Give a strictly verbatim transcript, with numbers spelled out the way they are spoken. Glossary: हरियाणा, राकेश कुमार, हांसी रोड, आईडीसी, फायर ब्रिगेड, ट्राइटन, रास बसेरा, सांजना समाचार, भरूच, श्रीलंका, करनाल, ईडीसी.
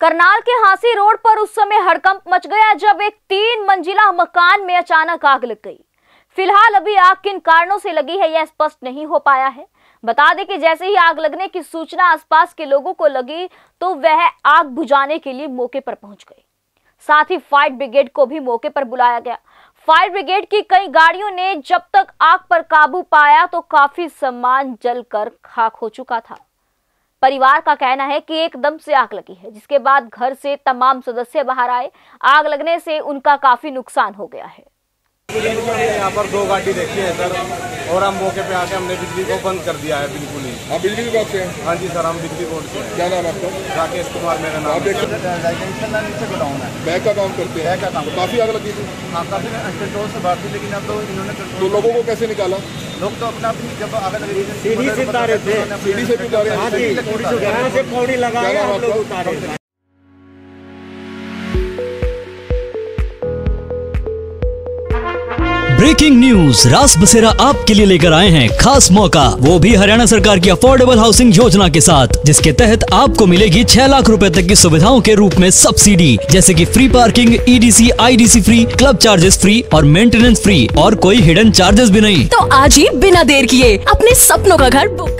करनाल के हांसी रोड पर उस समय हड़कंप मच गया जब एक तीन मंजिला मकान में अचानक आग लग गई। फिलहाल अभी आग किन कारणों से लगी है यह स्पष्ट नहीं हो पाया है। बता दें कि जैसे ही आग लगने की सूचना आसपास के लोगों को लगी तो वह आग बुझाने के लिए मौके पर पहुंच गए। साथ ही फायर ब्रिगेड को भी मौके पर बुलाया गया। फायर ब्रिगेड की कई गाड़ियों ने जब तक आग पर काबू पाया तो काफी सामान जलकर खाक हो चुका था। परिवार का कहना है कि एकदम से आग लगी है, जिसके बाद घर से तमाम सदस्य बाहर आए। आग लगने से उनका काफी नुकसान हो गया है। यहाँ पर दो गाड़ी देखी है सर, और हम मौके पे आके हमने बिजली को बंद कर दिया है। बिल्कुल ही आप बिजली विभाग से हैं? हाँ जी सर, हम बिजली बोर्ड से हैं। क्या नाम है आपका? राकेश कुमार मेरा नाम। आप बैक का काम करते हैं? बैक का काम। काफ़ी आग लगी थी? हाँ, काफ़ी कंट्रोल से बात थी, लेकिन अब तो इन्होंने तो लोगों को कैसे निकाला? लोग तो अपना अपनी जब आग लगी सीढ़ी से उतारे थे, सीढ़ी से भी उतारे, पौड़ी लगाए। ब्रेकिंग न्यूज रास बसेरा आपके लिए लेकर आए हैं खास मौका, वो भी हरियाणा सरकार की अफोर्डेबल हाउसिंग योजना के साथ, जिसके तहत आपको मिलेगी छह लाख रुपए तक की सुविधाओं के रूप में सब्सिडी, जैसे कि free parking, ईडीसी, आईडीसी free, club charges free और मेंटेनेंस फ्री, और कोई हिडन चार्जेस भी नहीं। तो आज ही बिना देर किए अपने सपनों का घर बुक